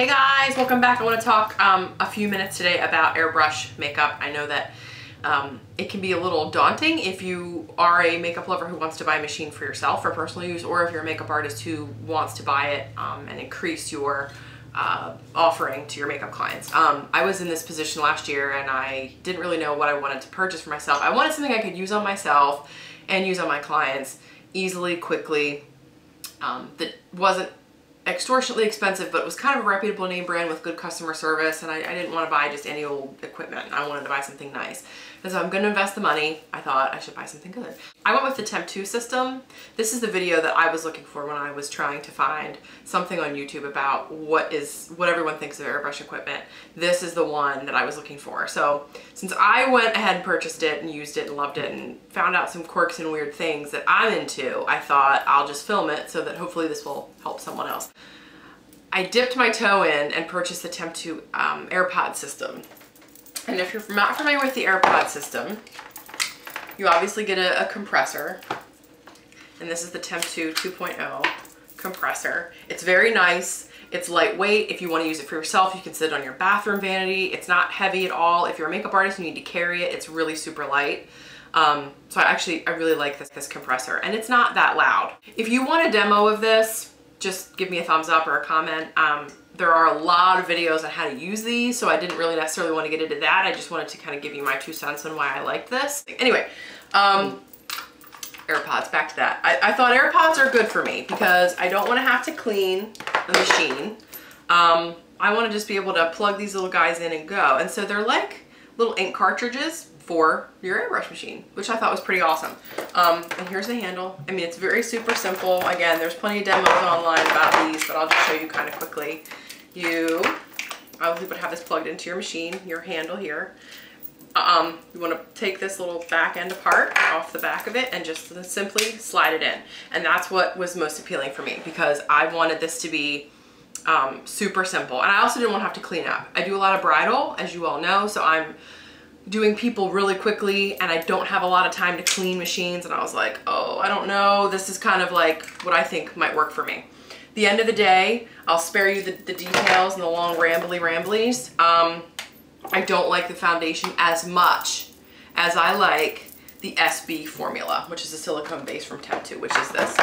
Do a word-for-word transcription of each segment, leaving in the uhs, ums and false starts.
Hey guys, welcome back. I want to talk um, a few minutes today about airbrush makeup. I know that um, it can be a little daunting if you are a makeup lover who wants to buy a machine for yourself for personal use, or if you're a makeup artist who wants to buy it um, and increase your uh, offering to your makeup clients. Um, I was in this position last year and I didn't really know what I wanted to purchase for myself. I wanted something I could use on myself and use on my clients easily, quickly, um, that wasn't extortionately expensive, but it was kind of a reputable name brand with good customer service, and I, I didn't want to buy just any old equipment. I wanted to buy something nice, and so I'm going to invest the money. I thought I should buy something good. I went with the Temptu system. This is the video that I was looking for when I was trying to find something on YouTube about what is what everyone thinks of airbrush equipment. This is the one that I was looking for. So since I went ahead and purchased it and used it and loved it and found out some quirks and weird things that I'm into, I thought I'll just film it so that hopefully this will help someone else. I dipped my toe in and purchased the Temptu um, AirPod system. And if you're not familiar with the AirPod system, you obviously get a, a compressor. And this is the Temptu two point oh compressor. It's very nice. It's lightweight. If you want to use it for yourself, you can sit on your bathroom vanity. It's not heavy at all. If you're a makeup artist, you need to carry it. It's really super light. Um, so I actually, I really like this, this compressor, and it's not that loud. If you want a demo of this, just give me a thumbs up or a comment. Um, there are a lot of videos on how to use these, so I didn't really necessarily want to get into that. I just wanted to kind of give you my two cents on why I liked this. Anyway, um, AirPods, back to that. I, I thought AirPods are good for me because I don't want to have to clean the machine. Um, I want to just be able to plug these little guys in and go. And so they're like little ink cartridges for your airbrush machine, which I thought was pretty awesome. Um, and here's the handle. I mean, it's very super simple. Again, there's plenty of demos online about these, but I'll just show you kind of quickly. You obviously would have this plugged into your machine, your handle here. Um, you want to take this little back end apart off the back of it and just simply slide it in. And that's what was most appealing for me, because I wanted this to be um, super simple. And I also didn't want to have to clean up. I do a lot of bridal, as you all know, so I'm doing people really quickly and I don't have a lot of time to clean machines, and I was like, oh, I don't know, this is kind of like what I think might work for me. The end of the day, I'll spare you the, the details and the long rambly ramblies. Um, I don't like the foundation as much as I like the S B formula, which is a silicone base from Temptu, which is this.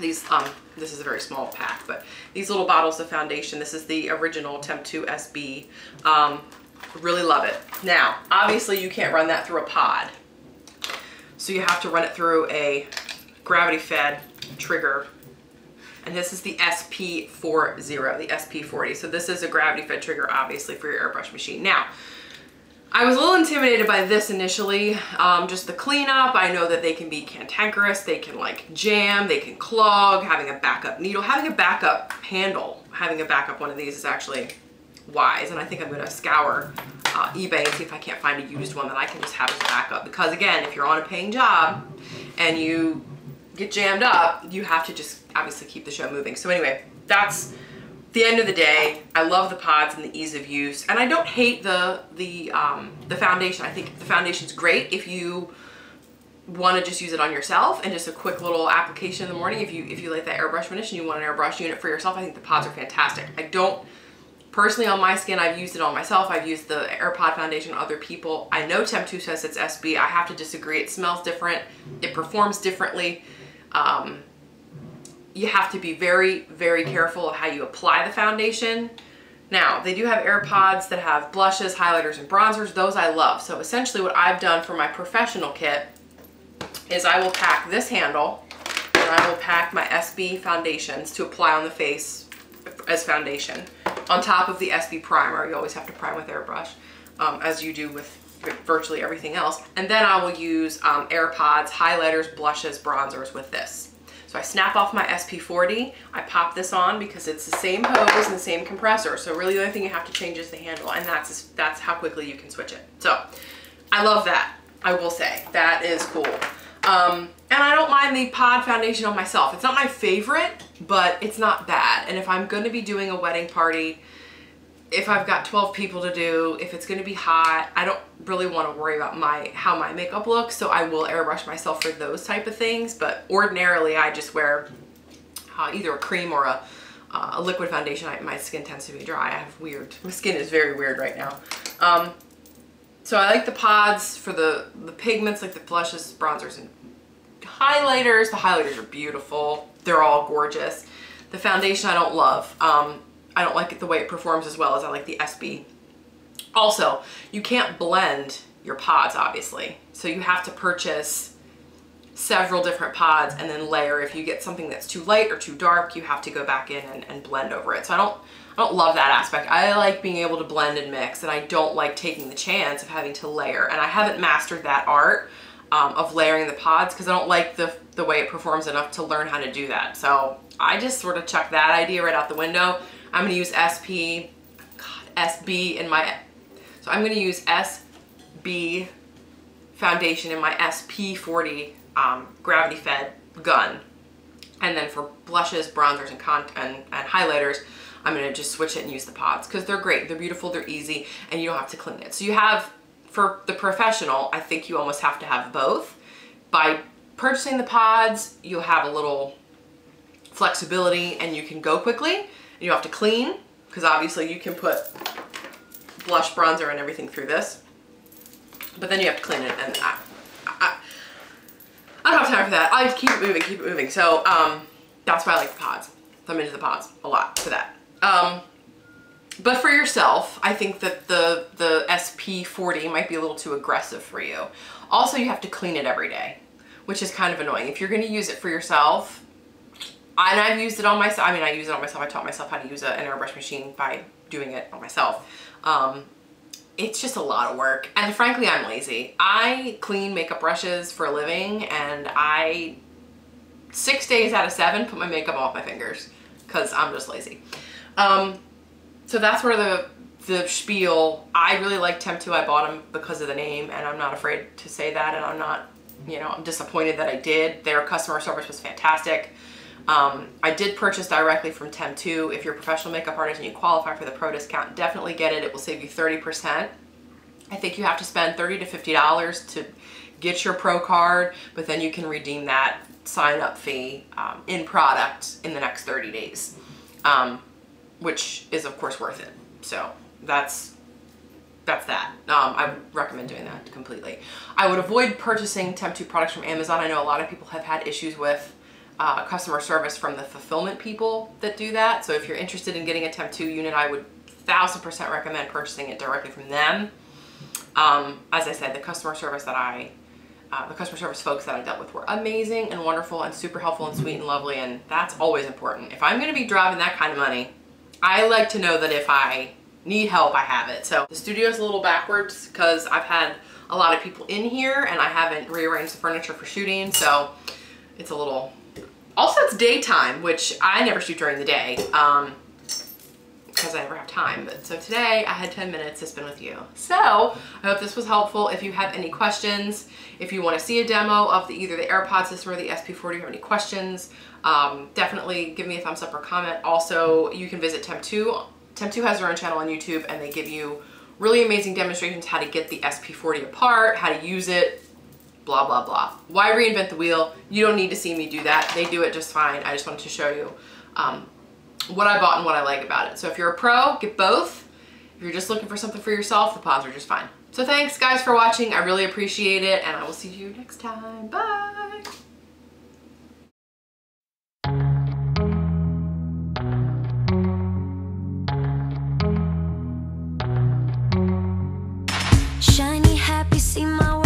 These, um, this is a very small pack, but these little bottles of foundation, this is the original Temptu S B. Um, Really love it. Now, obviously you can't run that through a pod, so you have to run it through a gravity fed trigger, and this is the S P forty, the S P forty. So this is a gravity fed trigger, obviously, for your airbrush machine. Now, I was a little intimidated by this initially, um, just the cleanup. I know that they can be cantankerous, they can like jam, they can clog. Having a backup needle, having a backup handle, having a backup one of these is actually wise, and I think I'm going to scour uh, eBay and see if I can't find a used one that I can just have as a backup, because again, if you're on a paying job and you get jammed up, you have to just obviously keep the show moving. So anyway, that's the end of the day. I love the pods and the ease of use, and I don't hate the the um, the foundation. I think the foundation's great if you want to just use it on yourself and just a quick little application in the morning. If you if you like that airbrush finish and you want an airbrush unit for yourself, I think the pods are fantastic. I don't personally, on my skin, I've used it on myself. I've used the AirPod foundation on other people. I know Temptu says it's S B. I have to disagree. It smells different. It performs differently. Um, you have to be very, very careful of how you apply the foundation. Now, they do have AirPods that have blushes, highlighters, and bronzers. Those I love. So essentially what I've done for my professional kit is I will pack this handle and I will pack my S B foundations to apply on the face as foundation, on top of the S B primer. You always have to prime with airbrush, um, as you do with virtually everything else. And then I will use um, AirPods, highlighters, blushes, bronzers with this. So I snap off my S P forty, I pop this on because it's the same hose and the same compressor. So really the only thing you have to change is the handle, and that's, that's how quickly you can switch it. So I love that, I will say. That is cool. Um, and I don't mind the pod foundation on myself. It's not my favorite, but it's not bad. And if I'm going to be doing a wedding party, if I've got twelve people to do, if it's going to be hot, I don't really want to worry about my how my makeup looks, so I will airbrush myself for those type of things. But ordinarily I just wear uh, either a cream or a uh, a liquid foundation. I, my skin tends to be dry. I have weird, my skin is very weird right now. Um, so I like the pods for the, the pigments, like the blushes, bronzers, and highlighters. The highlighters are beautiful. They're all gorgeous. The foundation I don't love. Um, I don't like it the way it performs as well as I like the S B. Also, you can't blend your pods, obviously. So you have to purchase several different pods and then layer. If you get something that's too light or too dark, you have to go back in and, and blend over it. So I don't, I don't love that aspect. I like being able to blend and mix, and I don't like taking the chance of having to layer. And I haven't mastered that art um, of layering the pods because I don't like the, the way it performs enough to learn how to do that. So I just sort of chucked that idea right out the window. I'm gonna use S P, God, S B in my, so I'm gonna use S B foundation in my S P forty um, gravity fed gun. And then for blushes, bronzers, and, con and, and highlighters, I'm gonna just switch it and use the pods because they're great, they're beautiful, they're easy, and you don't have to clean it. So you have, for the professional, I think you almost have to have both. By purchasing the pods, you'll have a little flexibility and you can go quickly. You have to clean because obviously you can put blush, bronzer, and everything through this, but then you have to clean it, and I, I, I don't have time for that. I just keep it moving, keep it moving. So um, that's why I like the pods. I'm into the pods a lot for that. Um, but for yourself, I think that the the S P forty might be a little too aggressive for you. Also, you have to clean it every day, which is kind of annoying. If you're going to use it for yourself. And I've used it on myself. I mean, I use it on myself. I taught myself how to use a, an airbrush machine by doing it on myself. Um, it's just a lot of work. And frankly, I'm lazy. I clean makeup brushes for a living, and I, six days out of seven, put my makeup off my fingers because I'm just lazy. Um, so that's where the, the spiel. I really like Temptu. I bought them because of the name, and I'm not afraid to say that. And I'm not, you know, I'm disappointed that I did. Their customer service was fantastic. Um, I did purchase directly from Temptu. If you're a professional makeup artist and you qualify for the pro discount, definitely get it. It will save you thirty percent. I think you have to spend thirty to fifty dollars to get your pro card, but then you can redeem that sign up fee um, in product in the next thirty days, um, which is of course worth it. So that's that's that. Um, I would recommend doing that completely. I would avoid purchasing Temptu products from Amazon. I know a lot of people have had issues with Uh, customer service from the fulfillment people that do that. So if you're interested in getting a Temptu unit, I would thousand percent recommend purchasing it directly from them. Um, as I said, the customer service that I, uh, the customer service folks that I dealt with were amazing and wonderful and super helpful and sweet and lovely, and that's always important. If I'm going to be driving that kind of money, I like to know that if I need help, I have it. So the studio is a little backwards because I've had a lot of people in here and I haven't rearranged the furniture for shooting, so it's a little. Also, it's daytime, which I never shoot during the day um, because I never have time. But so today I had ten minutes to spend with you. So I hope this was helpful. If you have any questions, if you want to see a demo of the, either the AirPod system or the S P forty, if you have any questions, um, definitely give me a thumbs up or comment. Also, you can visit Temptu. Temptu has their own channel on YouTube, and they give you really amazing demonstrations how to get the S P forty apart, how to use it. Blah, blah, blah. Why reinvent the wheel? You don't need to see me do that. They do it just fine. I just wanted to show you um, what I bought and what I like about it. So if you're a pro, get both. If you're just looking for something for yourself, the pods are just fine. So thanks guys for watching. I really appreciate it, and I will see you next time. Bye. Shiny, happy, see my world.